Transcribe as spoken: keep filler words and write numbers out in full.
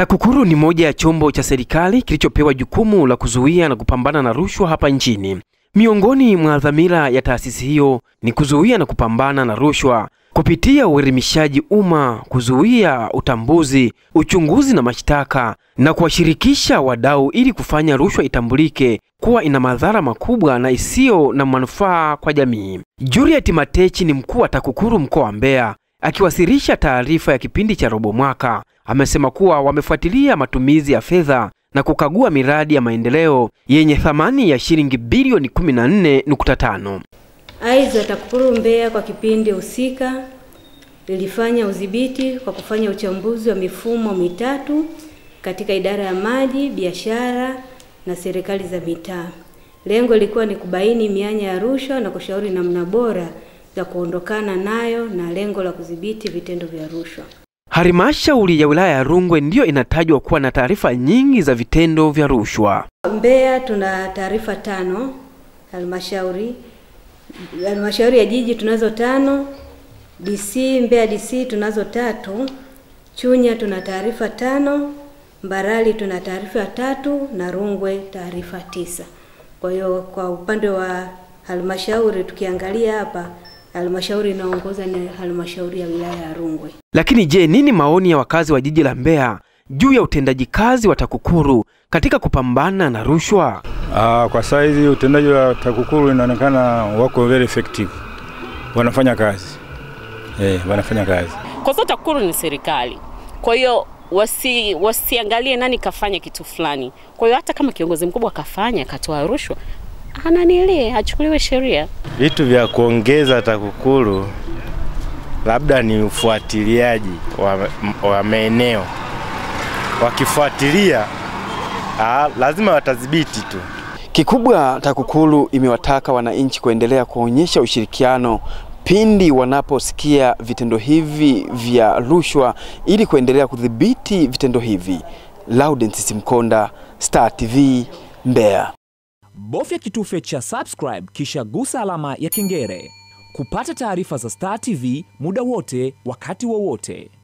TAKUKURU ni moja ya chombo cha serikali kilichopewa jukumu la kuzuia na kupambana na rushwa hapa nchini. Miongoni mwa dhamira ya taasisi hiyo ni kuzuia na kupambana na rushwa kupitia uelimishaji umma, kuzuia utambuzi, uchunguzi na mashtaka, na kuwashirikisha wadau ili kufanya rushwa itambulike kuwa ina madhara makubwa na isiyo na manufaa kwa jamii. Juliet Matechi ni mkuu wa TAKUKURU mkoa wa Mbeya. Akiwasilisha taarifa ya kipindi cha robo mwaka, amesema kuwa wamefuatilia matumizi ya fedha na kukagua miradi ya maendeleo yenye thamani ya shilingi bilioni kumi na nne nukta tano. Aidha, TAKUKURU Mbeya kwa kipindi husika lilifanya udhibiti kwa kufanya uchambuzi wa mifumo mitatu katika idara ya maji, biashara na serikali za mitaa. Lengo lilikuwa ni kubaini mianya ya rushwa na kushauri namna bora za kuondokana nayo, na lengo la kudhibiti vitendo vya rushwa. Halmashauri ya wilaya ya Rungwe ndio inatajwa kuwa na taarifa nyingi za vitendo vya rushwa. Mbeya tuna taarifa tano, halmashauri halmashauri ya jiji tunazo tano, D C Mbeya D C tunazo tatu, Chunya tuna taarifa tano, Mbarali tuna taarifa tatu na Rungwe taarifa tisa. Kwa hiyo kwa upande wa halmashauri tukiangalia hapa, halmashauri inaongoza ni halmashauri ya wilaya ya Rungwe. Lakini je, nini maoni ya wakazi wa jiji la Mbeya juu ya utendaji kazi wa TAKUKURU katika kupambana na rushwa? Ah, kwa saizi utendaji wa TAKUKURU inaonekana wako very effective. Wanafanya kazi. Eh, wanafanya kazi. Kwa sababu TAKUKURU ni serikali. Kwa hiyo wasi wasiangalie nani kafanya kitu fulani. Kwa hiyo hata kama kiongozi mkubwa kafanya katoa rushwa, ananielewe achukuliwe sheria. Vitu vya kuongeza TAKUKURU labda ni ufuatiliaji wa, wa maeneo. Wakifuatilia aa, lazima watadhibiti tu. Kikubwa TAKUKURU imewataka wananchi kuendelea kuonyesha ushirikiano pindi wanaposikia vitendo hivi vya rushwa ili kuendelea kudhibiti vitendo hivi. Laudence Mkonda, Star T V, Mbeya. Bofya kitufe cha subscribe kisha gusa alama ya kengele kupata taarifa za Star T V muda wote wakati wowote.